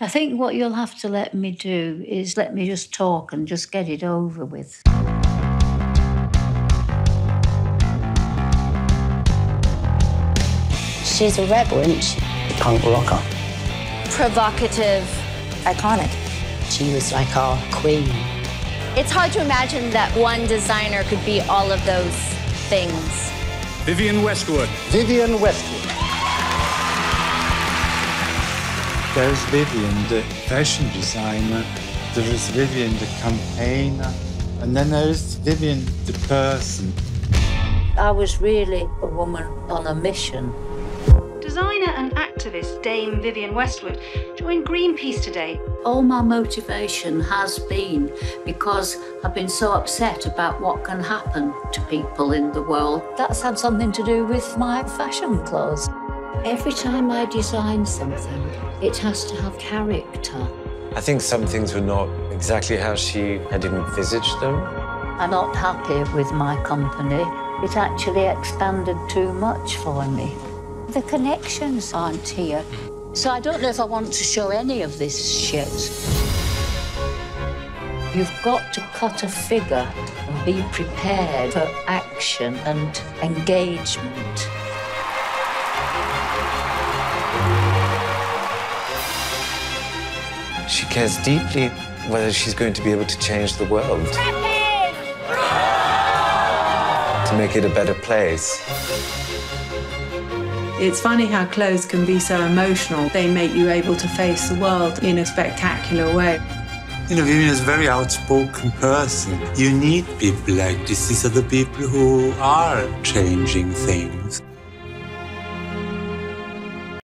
I think what you'll have to let me do is let me just talk and just get it over with. She's a rebel, isn't she? A punk rocker. Provocative. Iconic. She was like our queen. It's hard to imagine that one designer could be all of those things. Vivienne Westwood. Vivienne Westwood. There's Vivienne, the fashion designer. There is Vivienne, the campaigner. And then there's Vivienne, the person. I was really a woman on a mission. Designer and activist Dame Vivienne Westwood joined Greenpeace today. All my motivation has been because I've been so upset about what can happen to people in the world. That's had something to do with my fashion clothes. Every time I design something, it has to have character. I think some things were not exactly how she had envisaged them. I'm not happy with my company. It actually expanded too much for me. The connections aren't here. So I don't know if I want to show any of this shit. You've got to cut a figure and be prepared for action and engagement. She cares deeply whether she's going to be able to change the world. To make it a better place. It's funny how clothes can be so emotional. They make you able to face the world in a spectacular way. You know, Vivienne is a very outspoken person. You need people like this. These are the people who are changing things.